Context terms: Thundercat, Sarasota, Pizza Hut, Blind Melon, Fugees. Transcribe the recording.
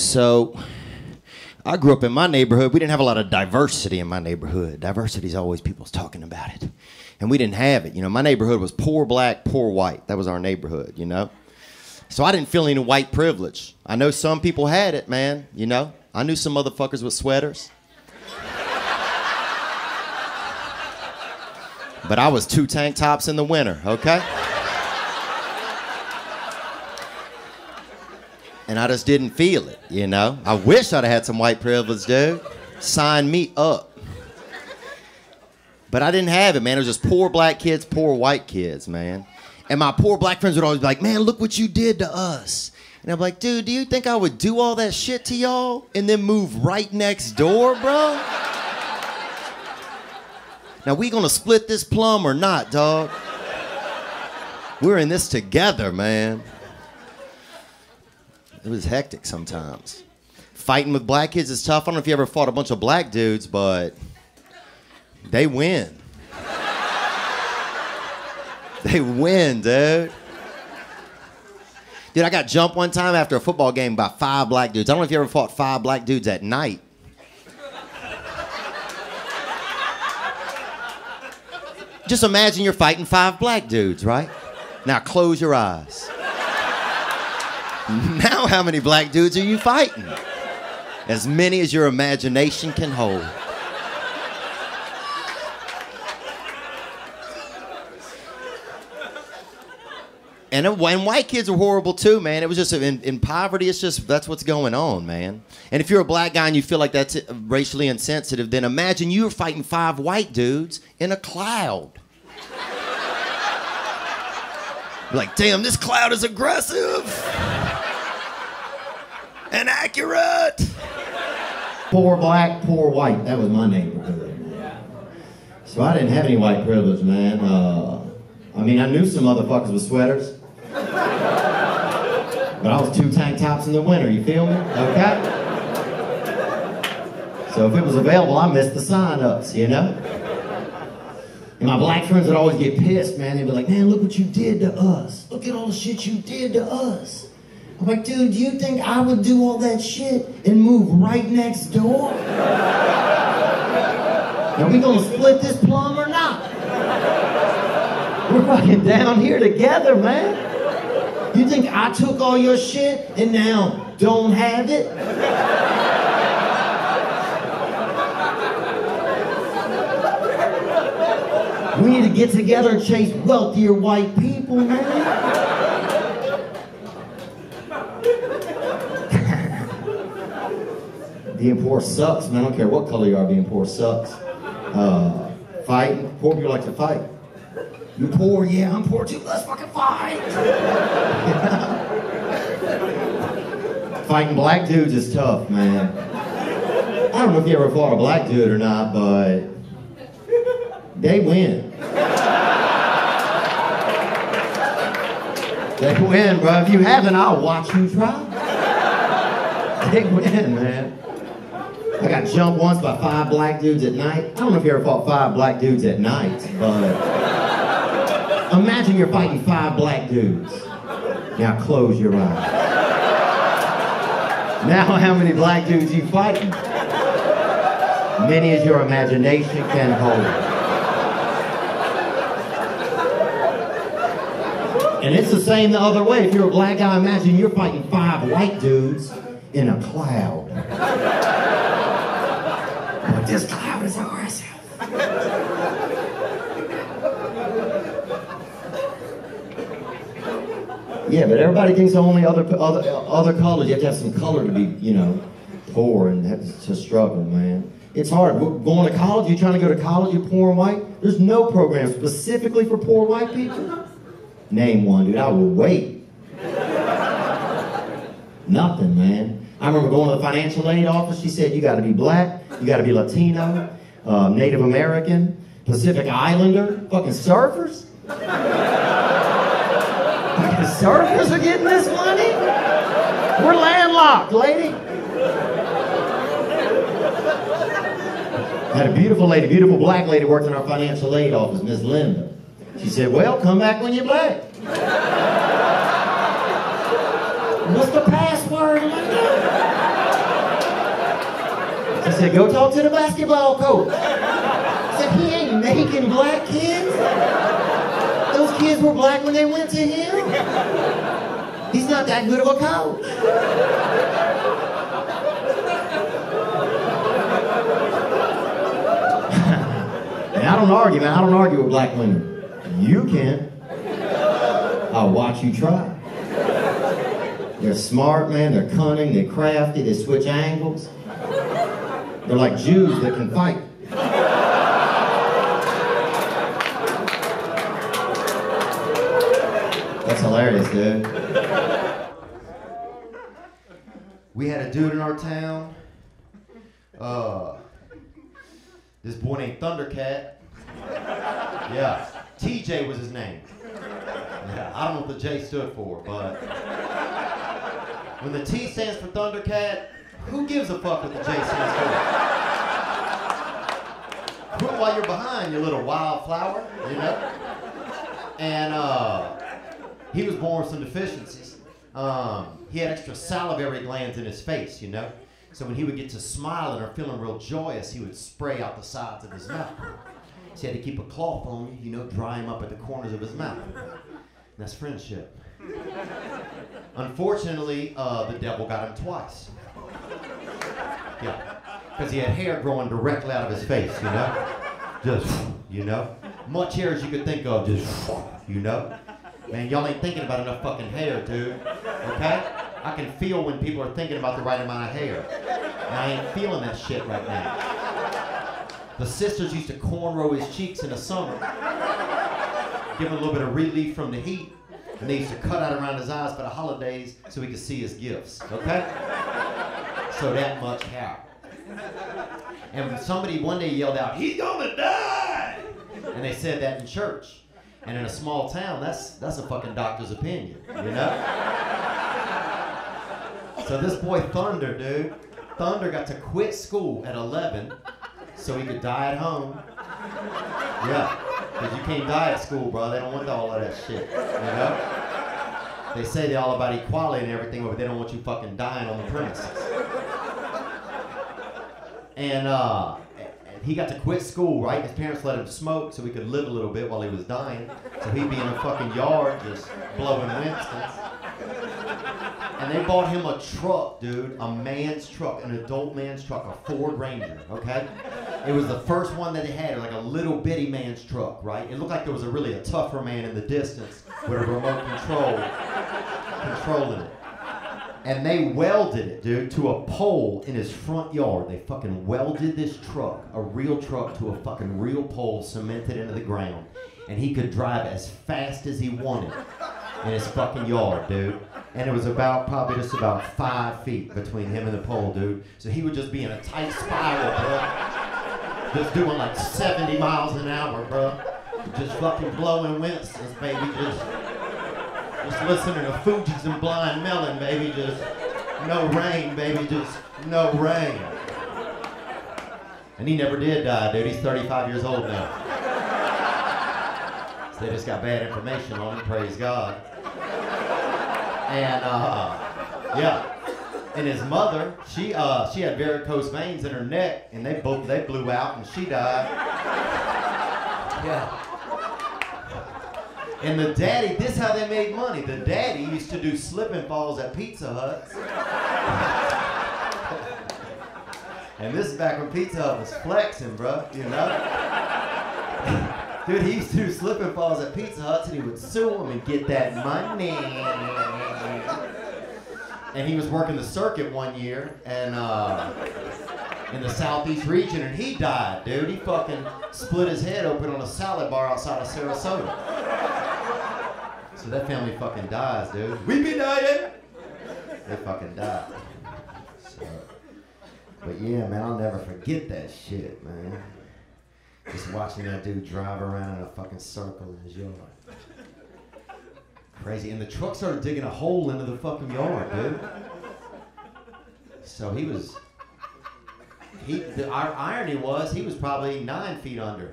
So I grew up in my neighborhood. We didn't have a lot of diversity in my neighborhood. Diversity is always people's talking about it. And we didn't have it. You know, my neighborhood was poor black, poor white. That was our neighborhood, you know. So I didn't feel any white privilege. I know some people had it, man, you know. I knew some motherfuckers with sweaters. But I was 2 tank tops in the winter, okay? And I just didn't feel it, you know? I wish I'd have had some white privilege, dude. Sign me up. But I didn't have it, man. It was just poor black kids, poor white kids, man. And my poor black friends would always be like, man, look what you did to us. And I'm like, dude, do you think I would do all that shit to y'all and then move right next door, bro? Now, we gonna split this plum or not, dog? We're in this together, man. It was hectic sometimes. Fighting with black kids is tough. I don't know if you ever fought a bunch of black dudes, but they win. They win, dude. Dude, I got jumped one time after a football game by 5 black dudes. I don't know if you ever fought 5 black dudes at night. Just imagine you're fighting 5 black dudes, right? Now close your eyes. Now how many black dudes are you fighting? As many as your imagination can hold. And white kids are horrible too, man. It was just, in poverty, it's just, that's what's going on, man. And if you're a black guy and you feel like that's racially insensitive, then imagine you're fighting 5 white dudes in a cloud. You're like, damn, this cloud is aggressive and accurate. Poor black, poor white. That was my neighborhood, man. So I didn't have any white privilege, man. I mean, I knew some motherfuckers with sweaters. But I was 2 tank tops in the winter, you feel me? Okay? So if it was available, I missed the sign-ups, you know? And my black friends would always get pissed, man. They'd be like, man, look what you did to us. Look at all the shit you did to us. I'm like, dude, do you think I would do all that shit and move right next door? Are we gonna split this plum or not? We're fucking down here together, man. You think I took all your shit and now don't have it? We need to get together and chase wealthier white people, man. Being poor sucks, man. I don't care what color you are, being poor sucks. Fighting. Poor people like to fight. You poor? Yeah, I'm poor too. Let's fucking fight. Fighting black dudes is tough, man. I don't know if you ever fought a black dude or not, but they win. They win, bro. If you haven't, I'll watch you try. They win, man. I got jumped once by 5 black dudes at night. I don't know if you ever fought 5 black dudes at night, but imagine you're fighting 5 black dudes. Now close your eyes. Now how many black dudes you fighting? Many as your imagination can hold. And it's the same the other way. If you're a black guy, imagine you're fighting 5 white dudes in a cloud. But this cloud is ours. Yeah, but everybody thinks the only other colors, you have to have some color to be, you know, poor and have to struggle, man. It's hard. Going to college, you're trying to go to college, you're poor and white. There's no program specifically for poor white people. Name one, dude. I will wait. Nothing, man. I remember going to the financial aid office. She said, you got to be black, you got to be Latino, Native American, Pacific Islander, fucking surfers. The surfers are getting this money? We're landlocked, lady. I had a beautiful lady, beautiful black lady worked in our financial aid office, Miss Linda. She said, well, come back when you're black. What's the password, Linda? said, go talk to the basketball coach. I said, he ain't making black kids. Those kids were black when they went to him. He's not that good of a coach. And I don't argue, man. I don't argue with black women. You can. I'll watch you try. They're smart, man. They're cunning. They're crafty. They switch angles. They're like Jews that can fight. That's hilarious, dude. We had a dude in our town. This boy named Thundercat. Yeah. TJ was his name. Yeah, I don't know what the J stood for, but... when the T stands for Thundercat, who gives a fuck what the J stands for? Quit while you're behind, you little wildflower, you know? And he was born with some deficiencies. He had extra salivary glands in his face, you know? So when he would get to smiling or feeling real joyous, he would spray out the sides of his mouth. So he had to keep a cloth on, you know, dry him up at the corners of his mouth. And that's friendship. Unfortunately, the devil got him twice. Yeah, because he had hair growing directly out of his face, you know? Just, you know? Much hair as you could think of, just, you know? Man, y'all ain't thinking about enough fucking hair, dude, okay? I can feel when people are thinking about the right amount of hair. And I ain't feeling that shit right now. The sisters used to cornrow his cheeks in the summer, give him a little bit of relief from the heat. And they used to cut out around his eyes for the holidays so he could see his gifts, okay? So that much hair. And somebody one day yelled out, "He gonna die!" And they said that in church. And in a small town, that's a fucking doctor's opinion, you know? So this boy Thunder, dude, Thunder got to quit school at 11 so he could die at home. Yeah. Because you can't die at school, bro. They don't want all of that shit, you know? They say they're all about equality and everything, but they don't want you fucking dying on the premises. And he got to quit school, right? His parents let him smoke so he could live a little bit while he was dying. So he'd be in a fucking yard just blowing Winstons. And they bought him a truck, dude, a man's truck, an adult man's truck, a Ford Ranger, okay? It was the first one that they had, like a little bitty man's truck, right? It looked like there was a tougher man in the distance with a remote control controlling it. And they welded it, dude, to a pole in his front yard. They fucking welded this truck, a real truck, to a fucking real pole cemented into the ground. And he could drive as fast as he wanted in his fucking yard, dude. And it was about, probably just about 5 feet between him and the pole, dude. So he would just be in a tight spiral, bro. Just doing like 70 miles an hour, bro. Just fucking blowing Winstons, baby. Just listening to Fugees and Blind Melon, baby. Just no rain, baby. Just no rain. And he never did die, dude. He's 35 years old now. So they just got bad information on him, praise God. And, yeah, and his mother, she had varicose veins in her neck, and they blew out, and she died. Yeah. And the daddy, this is how they made money. The daddy used to do slip and falls at Pizza Huts. And this is back when Pizza Hut was flexing, bro, you know? Dude, he used to do slip and falls at Pizza Hut, and he would sue him and get that money. And he was working the circuit one year, and in the southeast region, and he died, dude. He fucking split his head open on a salad bar outside of Sarasota. So that family fucking dies, dude. We be dying. They fucking died. So. But yeah, man, I'll never forget that shit, man. Just watching that dude drive around in a fucking circle in his yard. Crazy. And the truck started digging a hole into the fucking yard, dude. So he was... Our irony was he was probably 9 feet under.